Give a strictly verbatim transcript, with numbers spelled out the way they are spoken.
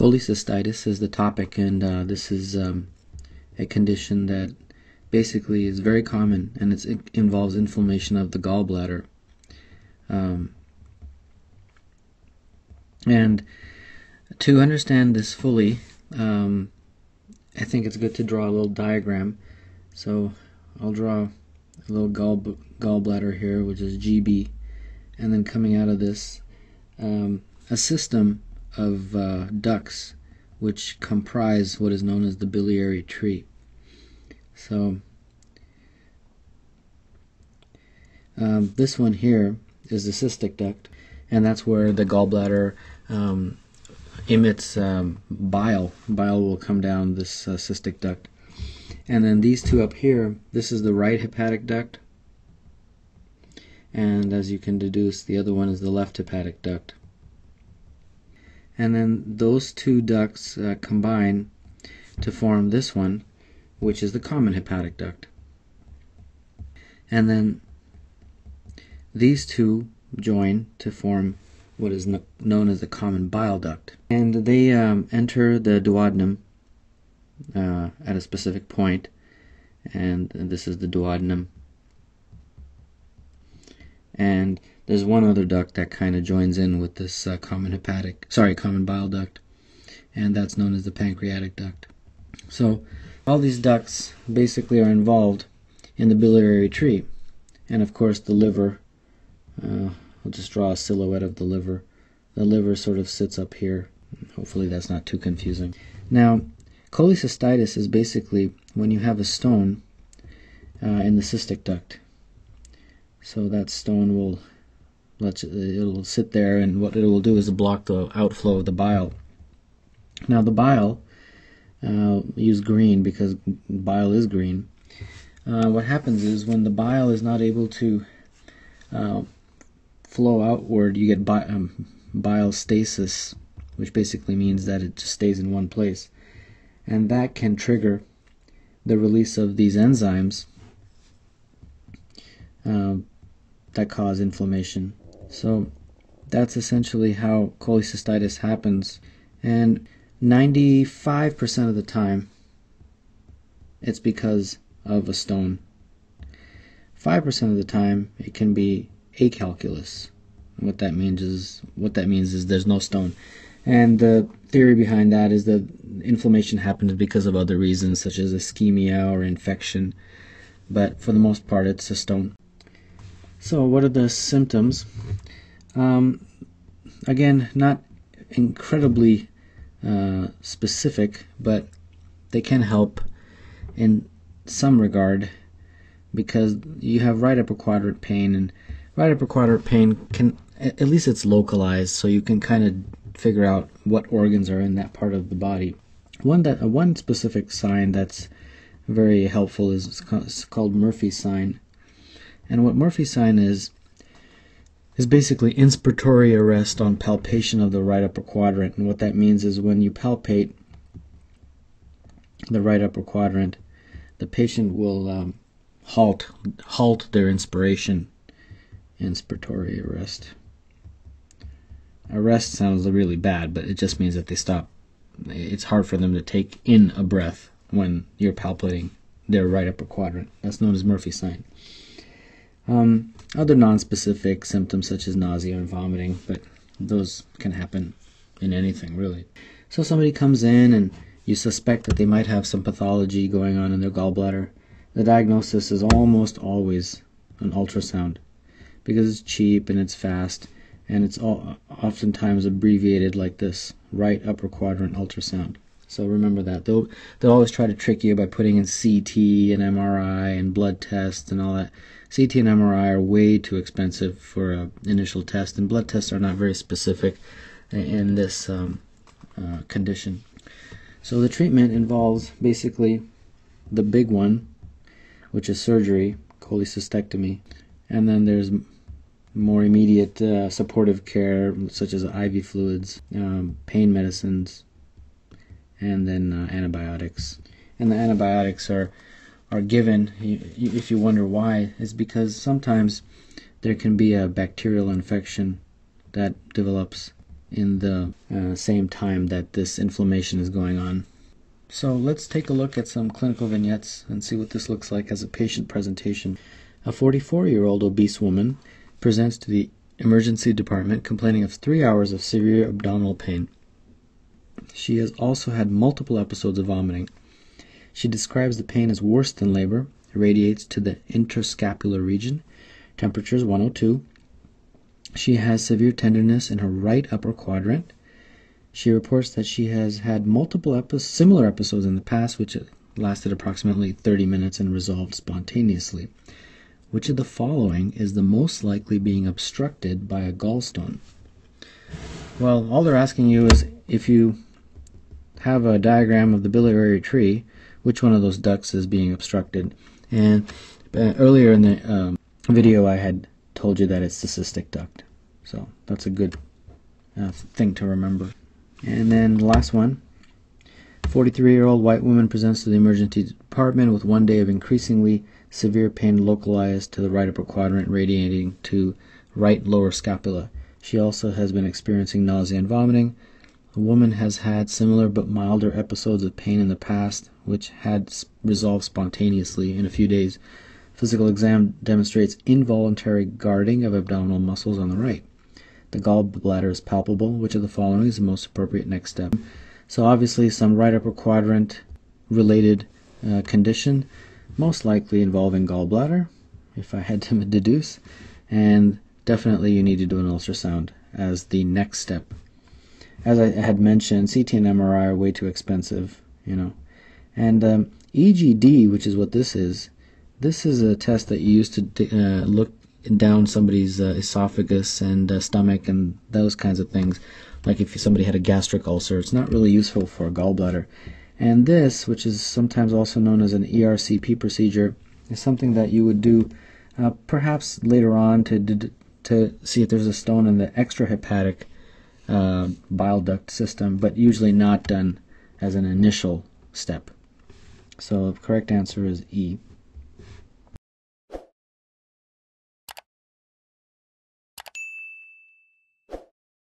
Cholecystitis is the topic, and uh, this is um, a condition that basically is very common, and it's, it involves inflammation of the gallbladder. Um, and to understand this fully, um, I think it's good to draw a little diagram. So I'll draw a little gall gallbladder here, which is G B, and then coming out of this, um, a system of uh, ducts which comprise what is known as the biliary tree. So um, this one here is the cystic duct, and that's where the gallbladder um, emits um, bile. Bile will come down this uh, cystic duct. And then these two up here, this is the right hepatic duct, and as you can deduce, the other one is the left hepatic duct. And then those two ducts uh, combine to form this one, which is the common hepatic duct. And then these two join to form what is no known as the common bile duct. And they um, enter the duodenum uh, at a specific point, and this is the duodenum. And there's one other duct that kind of joins in with this uh, common hepatic, sorry, common bile duct, and that's known as the pancreatic duct. So all these ducts basically are involved in the biliary tree, and of course the liver. Uh, I'll just draw a silhouette of the liver. The liver sort of sits up here. Hopefully that's not too confusing. Now, cholecystitis is basically when you have a stone uh, in the cystic duct. So that stone will, let's, it'll sit there, and what it will do is block the outflow of the bile. Now the bile, uh, use green because bile is green. Uh, what happens is when the bile is not able to uh, flow outward, you get bi um, bile stasis, which basically means that it just stays in one place. And that can trigger the release of these enzymes Uh, that cause inflammation. So that's essentially how cholecystitis happens, and ninety-five percent of the time it's because of a stone. five percent of the time it can be acalculous. What that means is what that means is there's no stone. And the theory behind that is that inflammation happens because of other reasons such as ischemia or infection, but for the most part it's a stone. So what are the symptoms? Um, again, not incredibly uh, specific, but they can help in some regard because you have right upper quadrant pain, and right upper quadrant pain can, at least it's localized, so you can kind of figure out what organs are in that part of the body. One that uh, one specific sign that's very helpful is it's called, it's called Murphy's sign. And what Murphy's sign is, is basically inspiratory arrest on palpation of the right upper quadrant. And what that means is when you palpate the right upper quadrant, the patient will um, halt, halt their inspiration. Inspiratory arrest. Arrest sounds really bad, but it just means that they stop. It's hard for them to take in a breath when you're palpating their right upper quadrant. That's known as Murphy's sign. Um, other non-specific symptoms such as nausea and vomiting, but those can happen in anything really. So somebody comes in and you suspect that they might have some pathology going on in their gallbladder. The diagnosis is almost always an ultrasound because it's cheap and it's fast, and it's all oftentimes abbreviated like this, right upper quadrant ultrasound. So remember that. They'll, they'll always try to trick you by putting in C T and M R I and blood tests and all that. C T and M R I are way too expensive for an initial test, and blood tests are not very specific in this um, uh, condition. So the treatment involves basically the big one, which is surgery, cholecystectomy, and then there's more immediate uh, supportive care such as I V fluids, um, pain medicines, and then uh, antibiotics. And the antibiotics are, are given, you, you, if you wonder why, is because sometimes there can be a bacterial infection that develops in the uh, same time that this inflammation is going on. So let's take a look at some clinical vignettes and see what this looks like as a patient presentation. A forty-four-year-old obese woman presents to the emergency department complaining of three hours of severe abdominal pain. She has also had multiple episodes of vomiting. She describes the pain as worse than labor, radiates to the intrascapular region, temperature is one oh two. She has severe tenderness in her right upper quadrant. She reports that she has had multiple epi similar episodes in the past, which lasted approximately thirty minutes and resolved spontaneously. Which of the following is the most likely being obstructed by a gallstone? Well, all they're asking you is if you have a diagram of the biliary tree, which one of those ducts is being obstructed. And uh, earlier in the um, video I had told you that it's the cystic duct. So that's a good uh, thing to remember. And then the last one, forty-three-year-old white woman presents to the emergency department with one day of increasingly severe pain localized to the right upper quadrant radiating to right lower scapula. She also has been experiencing nausea and vomiting. The woman has had similar but milder episodes of pain in the past, which had resolved spontaneously in a few days. Physical exam demonstrates involuntary guarding of abdominal muscles on the right. The gallbladder is palpable. Which of the following is the most appropriate next step? So obviously some right upper quadrant related uh, condition, most likely involving gallbladder, if I had to deduce, and definitely you need to do an ultrasound as the next step. As I had mentioned, C T and M R I are way too expensive, you know. And um, E G D, which is what this is, this is a test that you use to uh, look down somebody's uh, esophagus and uh, stomach and those kinds of things. Like if somebody had a gastric ulcer, it's not really useful for a gallbladder. And this, which is sometimes also known as an E R C P procedure, is something that you would do uh, perhaps later on to, to, to see if there's a stone in the extrahepatic uh, bile duct system, but usually not done as an initial step. So the correct answer is E.